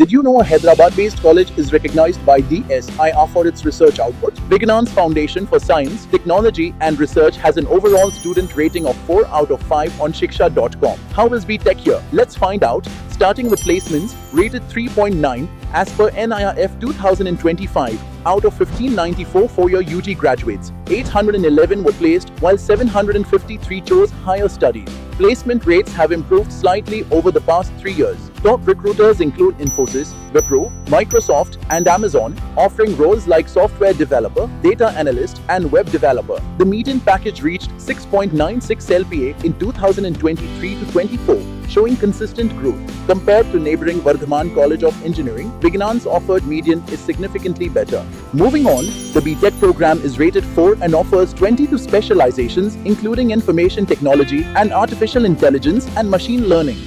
Did you know a Hyderabad-based college is recognized by DSIR for its research output? Vignan's Foundation for Science, Technology and Research has an overall student rating of 4 out of 5 on shiksha.com. How is V Tech here? Let's find out. Starting with placements, rated 3.9 as per NIRF 2025. Out of 1594 4-year UG graduates, 811 were placed, while 753 chose higher studies. Placement rates have improved slightly over the past 3 years. Top recruiters include Infosys, Wipro, Microsoft, and Amazon, offering roles like software developer, data analyst, and web developer. The median package reached 6.96 LPA in 2023-24, showing consistent growth. Compared to neighboring Vardhaman College of Engineering, Vignan's offered median is significantly better. Moving on, the BTech program is rated 4 and offers 22 specializations, including information technology and artificial intelligence and machine learning.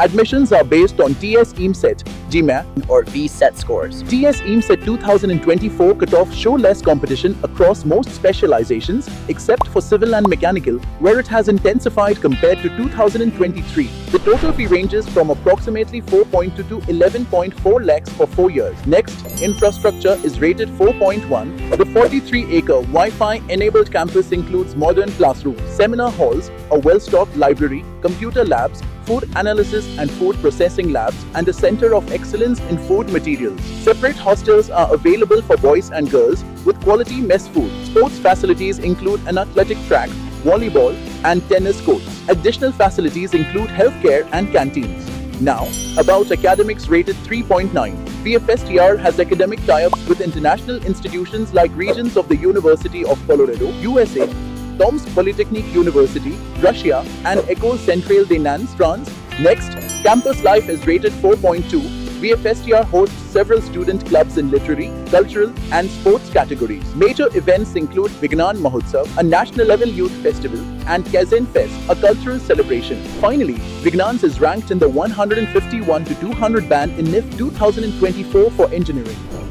Admissions are based on TS EAMSET, GMAT or V SET scores. TS EAMSET 2024 cutoff show less competition across most specializations except for civil and mechanical, where it has intensified compared to 2023. The total fee ranges from approximately 4.2 to 11.4 lakhs for 4 years. Next, infrastructure is rated 4.1. The 43-acre Wi-Fi-enabled campus includes modern classrooms, seminar halls, a well-stocked library, computer labs, food analysis and food processing labs, and a center of excellence in food materials. Separate hostels are available for boys and girls with quality mess food. Sports facilities include an athletic track, volleyball, and tennis courts. Additional facilities include healthcare and canteens. Now, about academics rated 3.9. VFSTR has academic tie-ups with international institutions like Regents of the University of Colorado, USA, Tomsk Polytechnique University, Russia, and Ecole Centrale des Nantes, France. Next, campus life is rated 4.2. VFSTR hosts several student clubs in literary, cultural, and sports categories. Major events include Vignan Mahutsav, a national-level youth festival, and Kazin Fest, a cultural celebration. Finally, Vignan's is ranked in the 151 to 200 band in NIF 2024 for engineering.